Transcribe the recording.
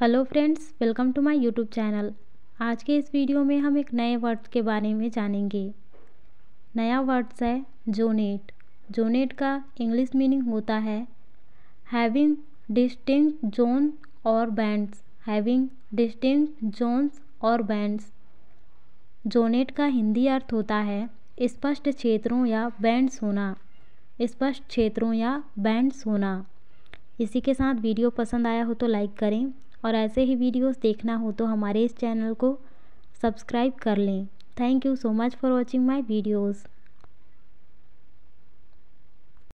Hello friends, welcome to my YouTube channel. आज के इस वीडियो में हम एक नए वर्ड के बारे में जानेंगे। नया वर्ड्स है जोनेट। जोनेट का इंग्लिश मीनिंग होता है हैविंग डिस्टिंक्ट जोन और बैंड्स। हैविंग डिस्टिंक्ट जोन्स और बैंड्स। जोनेट का हिंदी अर्थ होता है स्पष्ट क्षेत्रों या बैंड्स होना। स्पष्ट क्षेत्रों या बैंड्स होना। इसी के साथ वीडियो पसंद आया हो तो लाइक करें और ऐसे ही वीडियोस देखना हो तो हमारे इस चैनल को सब्सक्राइब कर लें। Thank you so much for watching my videos.